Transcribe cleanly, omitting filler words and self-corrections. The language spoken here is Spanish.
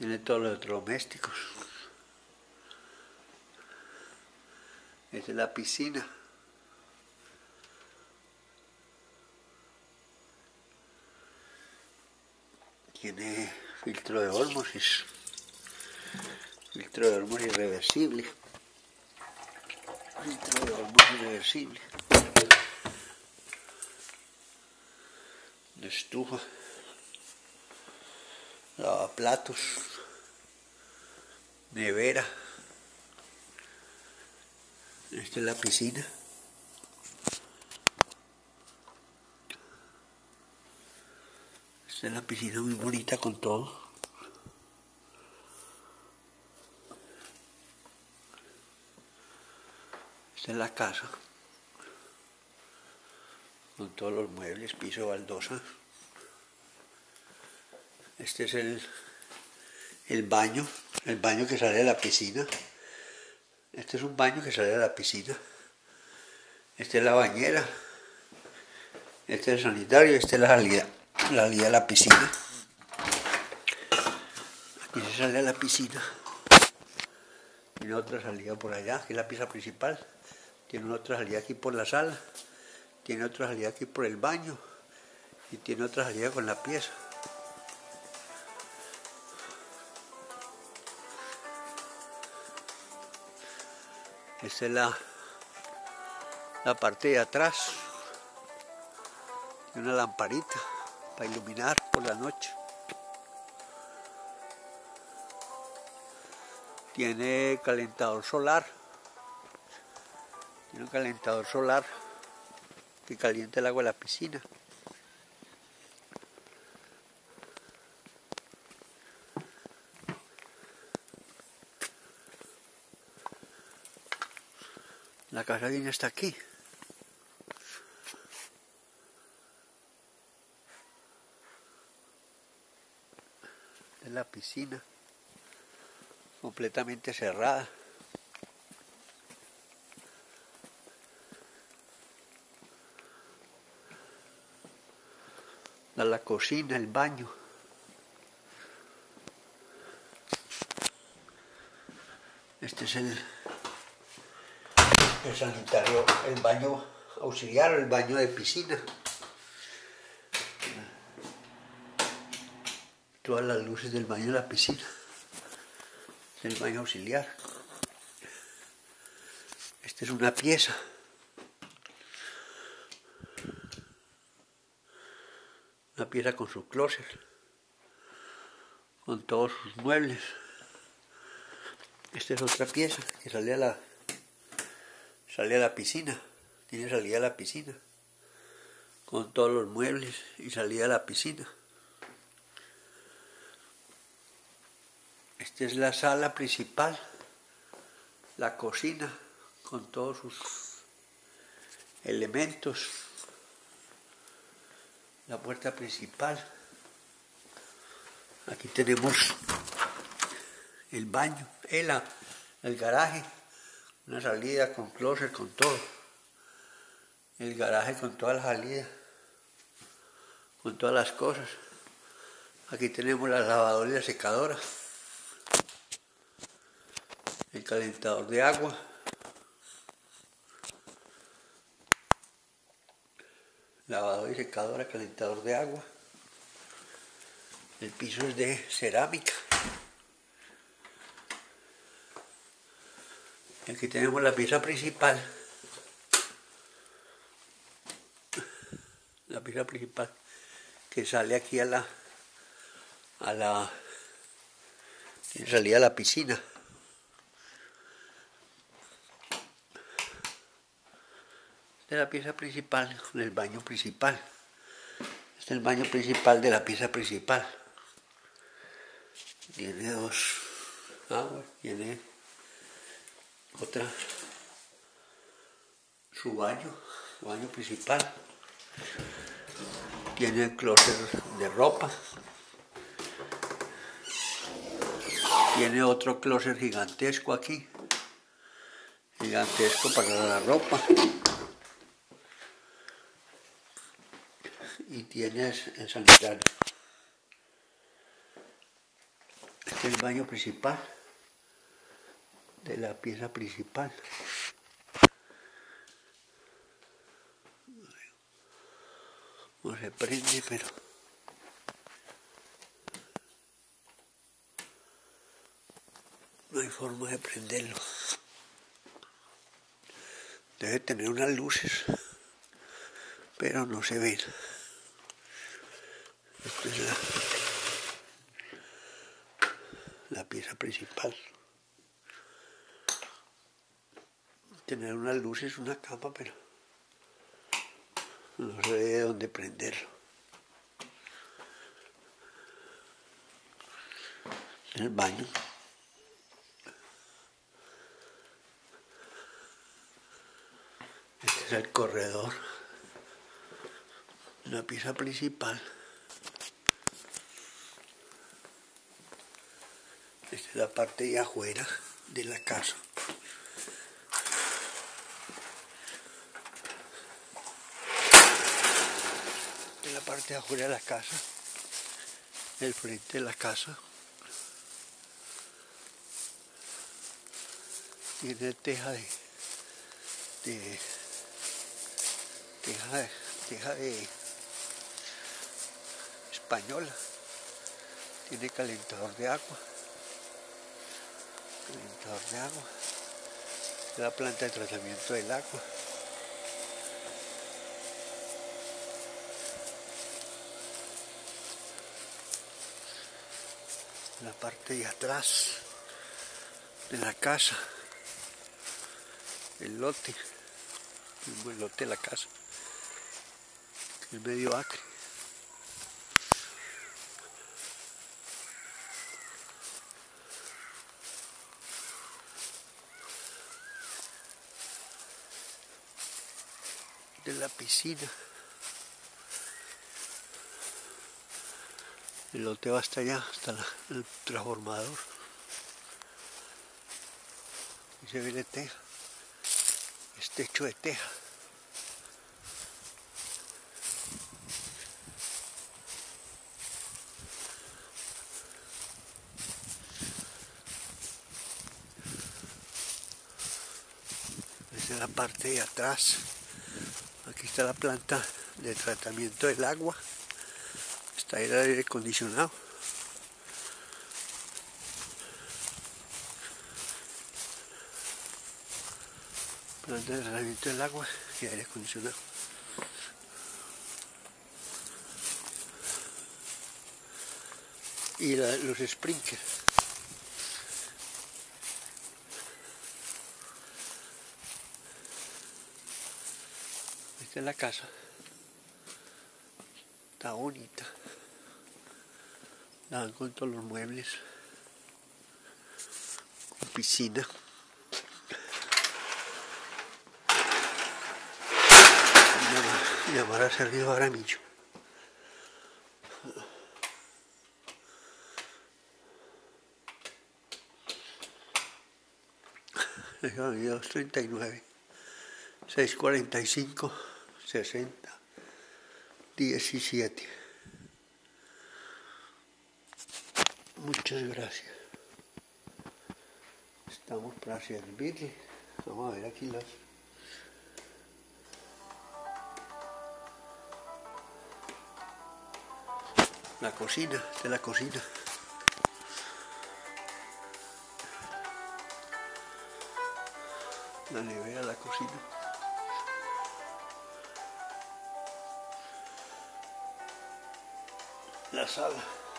Tiene todos los electrodomésticos. Esta es la piscina. Tiene filtro de ósmosis. Filtro de ósmosis reversible. Filtro de ósmosis reversible. Una estufa. Lavaplatos. Nevera. Esta es la piscina. Esta es la piscina muy bonita con todo. Esta es la casa. Con todos los muebles, piso, baldosa. Este es el baño. El baño que sale de la piscina. Este es un baño que sale de la piscina. Esta es la bañera. Este es el sanitario. Esta es la salida. La salida de la piscina. Aquí se sale a la piscina. Tiene otra salida por allá, que es la pieza principal. Tiene otra salida aquí por la sala. Tiene otra salida aquí por el baño. Y tiene otra salida con la pieza. Esta es la parte de atrás. Tiene una lamparita para iluminar por la noche. Tiene calentador solar. Tiene un calentador solar que calienta el agua de la piscina. La casa viene hasta aquí. Es la piscina, completamente cerrada. La cocina, el baño. Este es el sanitario, el baño auxiliar, el baño de piscina. Todas las luces del baño de la piscina. El baño auxiliar. Esta es una pieza. Una pieza con su closet. Con todos sus muebles. Esta es otra pieza que sale a la piscina, tiene salida a la piscina, con todos los muebles y salida a la piscina. Esta es la sala principal, la cocina, con todos sus elementos, la puerta principal. Aquí tenemos el baño, el garaje. Una salida con closet, con todo. El garaje con todas las salidas, con todas las cosas. Aquí tenemos la lavadora y la secadora. El calentador de agua. Lavadora y secadora, calentador de agua. El piso es de cerámica. Aquí tenemos la pieza principal. La pieza principal que sale aquí tiene salida a la piscina. Esta es la pieza principal con el baño principal. Este es el baño principal de la pieza principal. Tiene dos aguas, tiene otra, su baño principal. Tiene el clóset de ropa. Tiene otro clóset gigantesco aquí. Gigantesco para la ropa. Y tiene el sanitario. Este el baño principal de la pieza principal. No se prende, pero no hay forma de prenderlo. Debe tener unas luces, pero no se ven. Esta es la pieza principal. Tener unas luces, una cama, pero no sé de dónde prenderlo. En el baño. Este es el corredor. La pieza principal. Esta es la parte de afuera de la casa. La parte de afuera de la casa, el frente de la casa, tiene teja de española, tiene calentador de agua, la planta de tratamiento del agua. La parte de atrás de la casa, el lote de la casa, el medio acre. De la piscina, el lote va hasta allá, hasta el transformador. Y se ve la teja, es techo de teja. Esa es la parte de atrás. Aquí está la planta de tratamiento del agua. Está el aire acondicionado. Planta de tratamiento del agua y aire acondicionado. Y los sprinklers. Esta es la casa. Está bonita. La dan con todos los muebles, con piscina. Llamar a servicio para Micho. Es la avenida 239, 645, 60, 17. Muchas gracias. Estamos para servirle. Vamos a ver aquí la cocina, de la cocina. La nevera, la cocina. La sala.